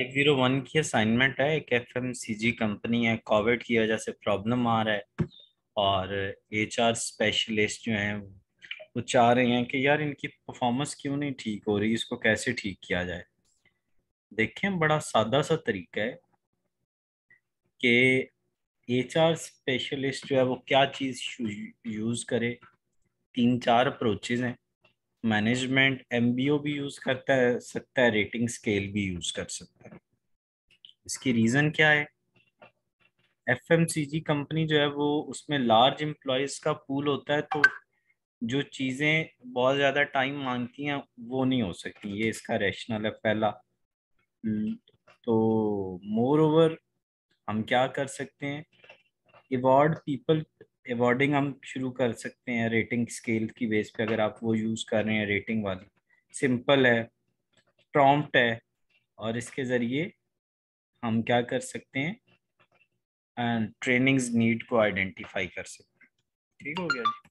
501 की असाइनमेंट है। एक FMCG कंपनी है, कोविड की वजह से प्रॉब्लम आ रहा है और HR स्पेशलिस्ट जो हैं वो चाह रहे हैं कि यार इनकी परफॉर्मेंस क्यों नहीं ठीक हो रही, इसको कैसे ठीक किया जाए। देखें, बड़ा सादा सा तरीका है कि HR स्पेशलिस्ट जो है वो क्या चीज़ यूज़ करे। 3-4 अप्रोचेज़ हैं। मैनेजमेंट MBO भी यूज़ करता है सकता है, रेटिंग स्केल भी यूज़ कर सकता है। इसकी रीज़न क्या है? FMCG कंपनी जो है वो उसमें लार्ज एम्प्लॉयज़ का पूल होता है, तो जो चीज़ें बहुत ज़्यादा टाइम मांगती हैं वो नहीं हो सकती। ये इसका रैशनल है पहला। तो मोर ओवर हम क्या कर सकते हैं, अवॉर्डिंग हम शुरू कर सकते हैं रेटिंग स्केल की बेस पे। अगर आप वो यूज़ कर रहे हैं रेटिंग वाली, सिंपल है, प्रॉम्प्ट है, और इसके ज़रिए हम क्या कर सकते हैं एंड ट्रेनिंग्स नीड को आइडेंटिफाई कर सकते हैं। ठीक हो गया जी।